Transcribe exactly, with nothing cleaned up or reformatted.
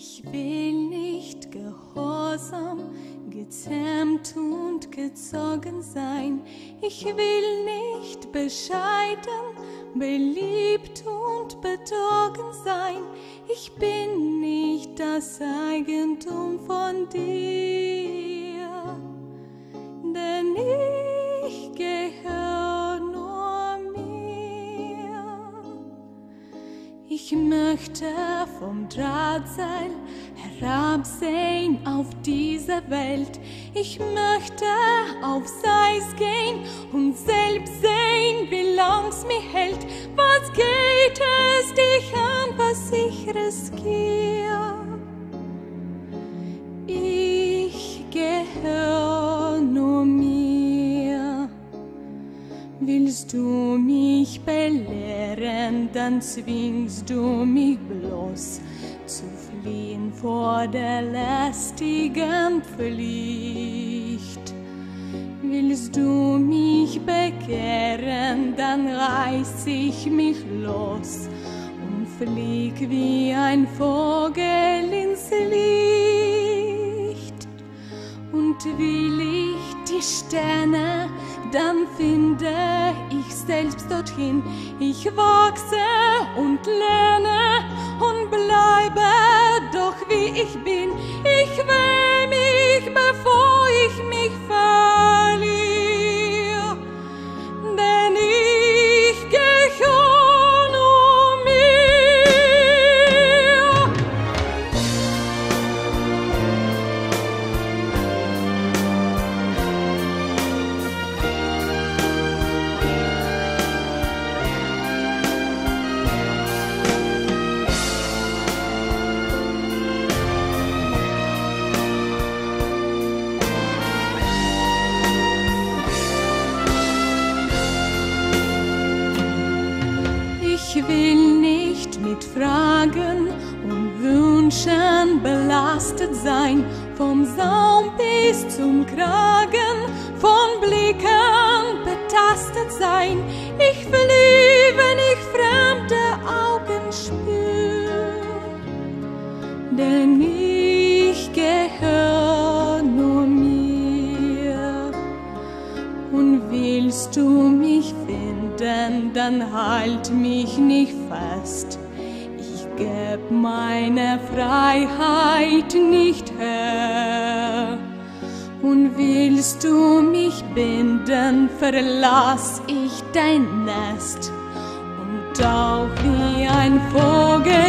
Ich will nicht gehorsam, gezähmt und gezogen sein. Ich will nicht bescheiden, beliebt und betrogen sein. Ich bin nicht das Eigentum von dir, denn ich gehöre nur mir. Ich möchte vom Drahtseil herabsehen auf diese Welt. Ich möchte auf Seis gehen und selbst sehen, wie lang's mich hält. Was geht es dich an, was ich riskiere? Ich gehöre nur mir. Willst du mich belehren, dann zwingst du mich bloß zu fliehen vor der lästigen Pflicht. Willst du mich bekehren, dann reiß ich mich los und flieg wie ein Vogel ins Licht. Und will ich die Sterne, dann finde ich selbst dorthin. Ich wachse und lerne und bleibe doch wie ich bin. Ich will mich, bevor ich mich verliere, denn ich gehöre nur mir. Ich will nicht mit Fragen und Wünschen belastet sein, vom Saum bis zum Kragen, von Blicken betastet sein. Ich fliehe, wenn ich fremde Augen spüre, denn ich gehöre nur mir. Und willst du mich finden, denn dann halt mich nicht fest. Ich geb meine Freiheit nicht her. Und willst du mich binden, verlass ich dein Nest und tauch wie ein Vogel